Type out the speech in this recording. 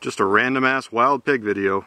Just a random ass wild pig video.